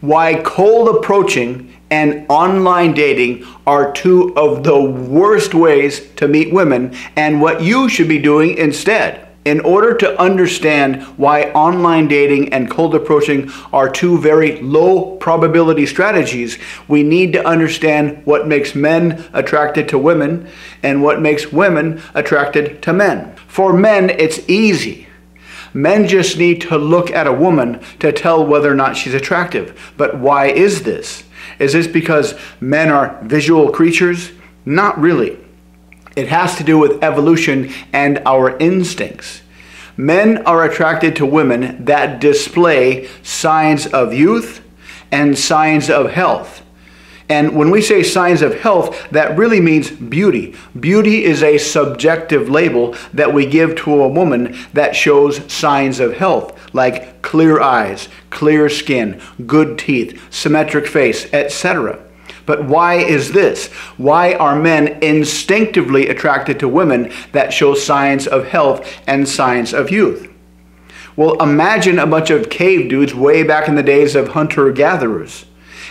why cold approaching and online dating are two of the worst ways to meet women and what you should be doing instead. In order to understand why online dating and cold approaching are two very low probability strategies, we need to understand what makes men attracted to women and what makes women attracted to men. For men, it's easy. Men just need to look at a woman to tell whether or not she's attractive. But why is this? Is this because men are visual creatures? Not really. It has to do with evolution and our instincts. Men are attracted to women that display signs of youth and signs of health. And when we say signs of health, that really means beauty. Beauty is a subjective label that we give to a woman that shows signs of health, like clear eyes, clear skin, good teeth, symmetric face, etc. But why is this? Why are men instinctively attracted to women that show signs of health and signs of youth? Well, imagine a bunch of cave dudes way back in the days of hunter-gatherers,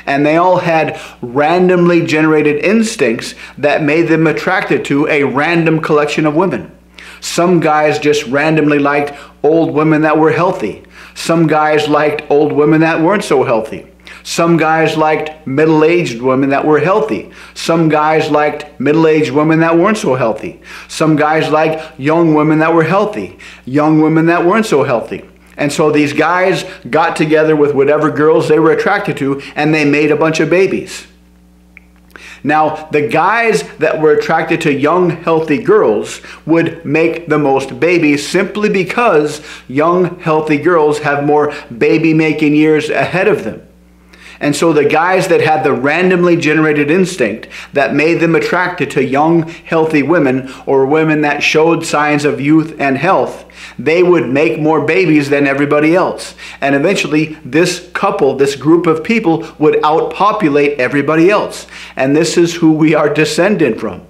and they all had randomly generated instincts that made them attracted to a random collection of women. Some guys just randomly liked old women that were healthy. Some guys liked old women that weren't so healthy. Some guys liked middle-aged women that were healthy. Some guys liked middle-aged women that weren't so healthy. Some guys liked young women that were healthy, young women that weren't so healthy. And so these guys got together with whatever girls they were attracted to, and they made a bunch of babies. Now, the guys that were attracted to young, healthy girls would make the most babies simply because young, healthy girls have more baby-making years ahead of them. And so the guys that had the randomly generated instinct that made them attracted to young, healthy women or women that showed signs of youth and health, they would make more babies than everybody else. And eventually this couple, this group of people would outpopulate everybody else. And this is who we are descended from.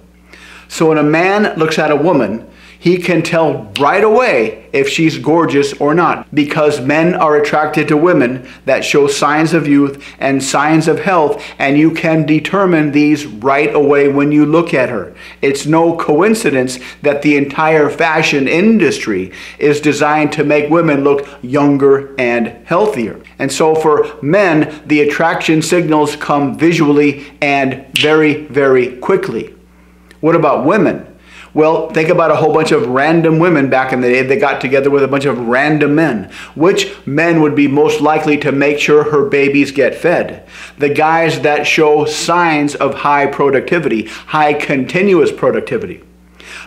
So when a man looks at a woman, he can tell right away if she's gorgeous or not, because men are attracted to women that show signs of youth and signs of health, and you can determine these right away when you look at her. It's no coincidence that the entire fashion industry is designed to make women look younger and healthier. And so for men, the attraction signals come visually and very, very quickly. What about women? Well, think about a whole bunch of random women back in the day that got together with a bunch of random men. Which men would be most likely to make sure her babies get fed? The guys that show signs of high productivity, high continuous productivity.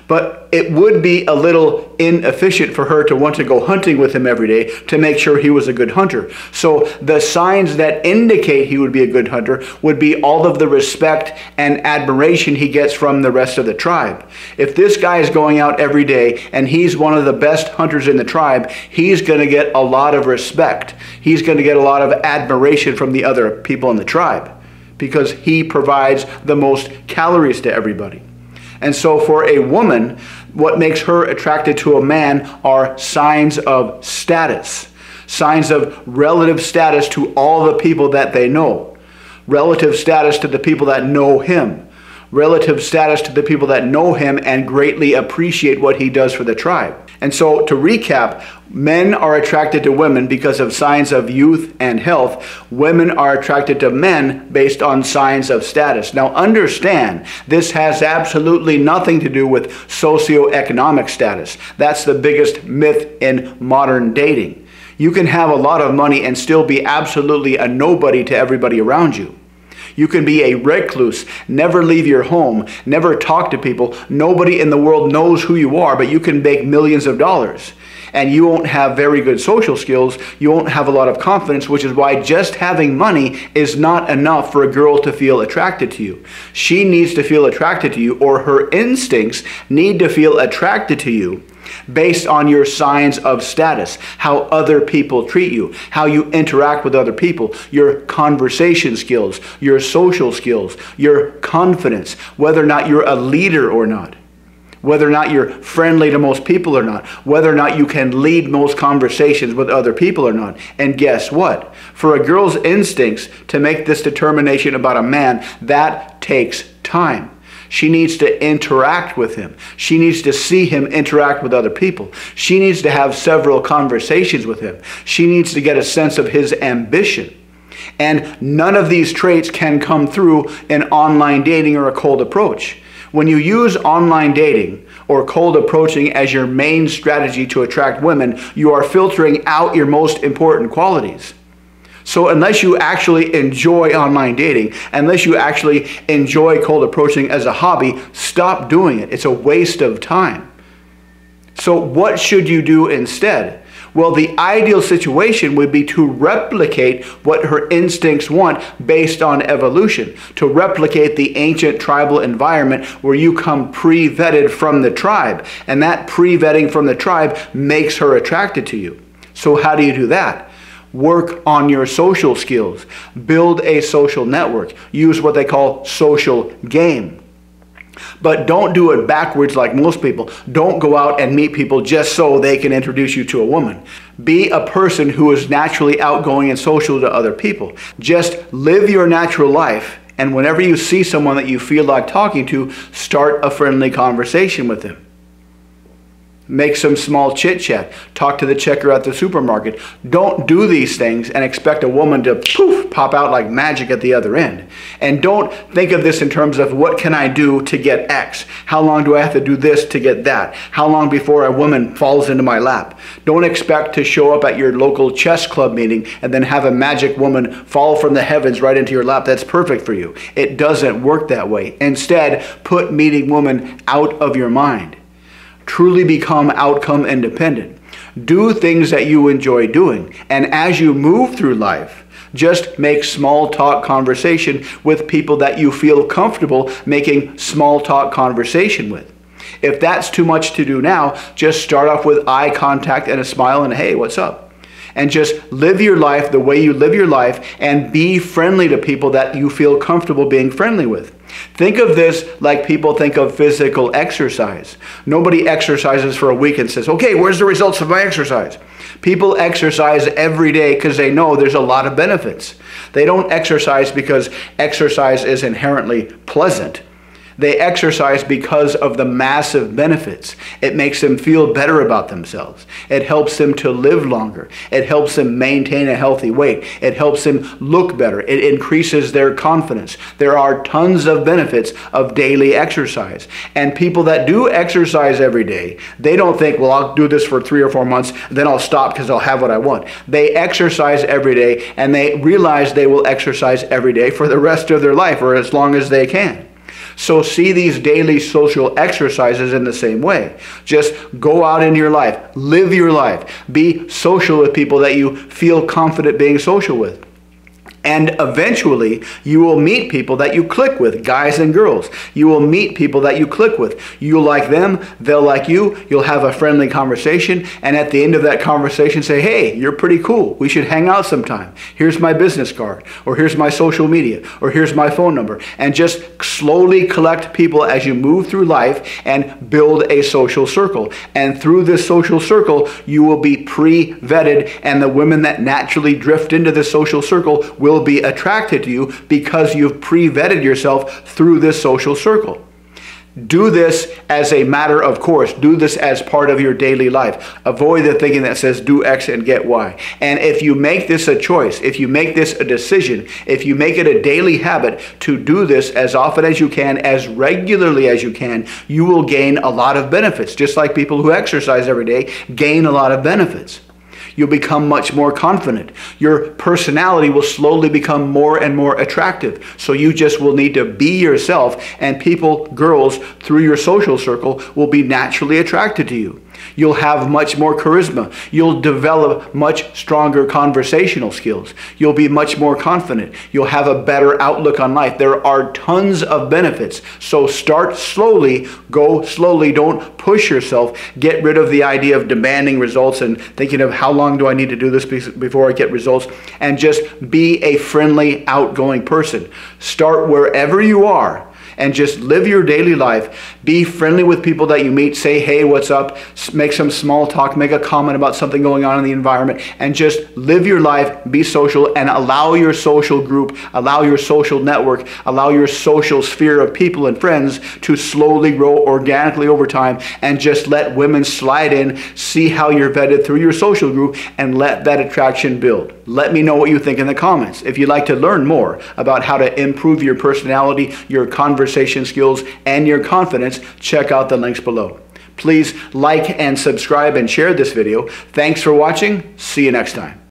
But it would be a little inefficient for her to want to go hunting with him every day to make sure he was a good hunter. So the signs that indicate he would be a good hunter would be all of the respect and admiration he gets from the rest of the tribe. If this guy is going out every day and he's one of the best hunters in the tribe, he's going to get a lot of respect. He's going to get a lot of admiration from the other people in the tribe because he provides the most calories to everybody. And so for a woman, what makes her attracted to a man are signs of status, signs of relative status to all the people that they know, relative status to the people that know him, relative status to the people that know him and greatly appreciate what he does for the tribe. And so to recap, men are attracted to women because of signs of youth and health. Women are attracted to men based on signs of status. Now understand, this has absolutely nothing to do with socioeconomic status. That's the biggest myth in modern dating. You can have a lot of money and still be absolutely a nobody to everybody around you. You can be a recluse, never leave your home, never talk to people. Nobody in the world knows who you are, but you can make millions of dollars. And you won't have very good social skills. You won't have a lot of confidence, which is why just having money is not enough for a girl to feel attracted to you. She needs to feel attracted to you, or her instincts need to feel attracted to you based on your signs of status, how other people treat you, how you interact with other people, your conversation skills, your social skills, your confidence, whether or not you're a leader or not. whether or not you're friendly to most people or not, whether or not you can lead most conversations with other people or not. And guess what? For a girl's instincts to make this determination about a man, that takes time. She needs to interact with him. She needs to see him interact with other people. She needs to have several conversations with him. She needs to get a sense of his ambition. And none of these traits can come through in online dating or a cold approach. When you use online dating or cold approaching as your main strategy to attract women, you are filtering out your most important qualities. So unless you actually enjoy online dating, unless you actually enjoy cold approaching as a hobby, stop doing it. It's a waste of time. So what should you do instead? Well, the ideal situation would be to replicate what her instincts want based on evolution, to replicate the ancient tribal environment where you come pre-vetted from the tribe, and that pre-vetting from the tribe makes her attracted to you. So how do you do that? Work on your social skills. Build a social network. Use what they call social game. But don't do it backwards like most people. Don't go out and meet people just so they can introduce you to a woman. Be a person who is naturally outgoing and social to other people. Just live your natural life, and whenever you see someone that you feel like talking to, start a friendly conversation with them. Make some small chit-chat. Talk to the checker at the supermarket. Don't do these things and expect a woman to poof, pop out like magic at the other end. And don't think of this in terms of what can I do to get X? How long do I have to do this to get that? How long before a woman falls into my lap? Don't expect to show up at your local chess club meeting and then have a magic woman fall from the heavens right into your lap. That's perfect for you. It doesn't work that way. Instead, put meeting women out of your mind. Truly become outcome independent. Do things that you enjoy doing. And as you move through life, just make small talk conversation with people that you feel comfortable making small talk conversation with. If that's too much to do now, just start off with eye contact and a smile and hey, what's up? And just live your life the way you live your life and be friendly to people that you feel comfortable being friendly with. Think of this like people think of physical exercise. Nobody exercises for a week and says, okay, where's the results of my exercise? People exercise every day because they know there's a lot of benefits. They don't exercise because exercise is inherently pleasant. They exercise because of the massive benefits. It makes them feel better about themselves. It helps them to live longer. It helps them maintain a healthy weight. It helps them look better. It increases their confidence. There are tons of benefits of daily exercise. And people that do exercise every day, they don't think, well, I'll do this for 3 or 4 months, then I'll stop because I'll have what I want. They exercise every day and they realize they will exercise every day for the rest of their life or as long as they can. So see these daily social exercises in the same way. Just go out in your life, live your life, be social with people that you feel confident being social with. And eventually, you will meet people that you click with, guys and girls. You will meet people that you click with. You'll like them, they'll like you, you'll have a friendly conversation, and at the end of that conversation say, hey, you're pretty cool, we should hang out sometime. Here's my business card, or here's my social media, or here's my phone number. And just slowly collect people as you move through life and build a social circle. And through this social circle, you will be pre-vetted, and the women that naturally drift into this social circle will be attracted to you because you've pre-vetted yourself through this social circle. Do this as a matter of course. Do this as part of your daily life. Avoid the thinking that says do X and get Y. And if you make this a choice, if you make this a decision, if you make it a daily habit to do this as often as you can, as regularly as you can, you will gain a lot of benefits. Just like people who exercise every day gain a lot of benefits. You'll become much more confident. Your personality will slowly become more and more attractive. So you just will need to be yourself, and people, girls, through your social circle will be naturally attracted to you. You'll have much more charisma. You'll develop much stronger conversational skills. You'll be much more confident. You'll have a better outlook on life. There are tons of benefits. So start slowly, go slowly, don't push yourself. Get rid of the idea of demanding results and thinking of how long do I need to do this before I get results, and just be a friendly, outgoing person. Start wherever you are and just live your daily life. Be friendly with people that you meet. Say, hey, what's up? Make some small talk. Make a comment about something going on in the environment, and just live your life. Be social and allow your social group, allow your social network, allow your social sphere of people and friends to slowly grow organically over time, and just let women slide in. See how you're vetted through your social group and let that attraction build. Let me know what you think in the comments. If you'd like to learn more about how to improve your personality, your conversation skills, and your confidence, check out the links below. Please like and subscribe and share this video. Thanks for watching. See you next time.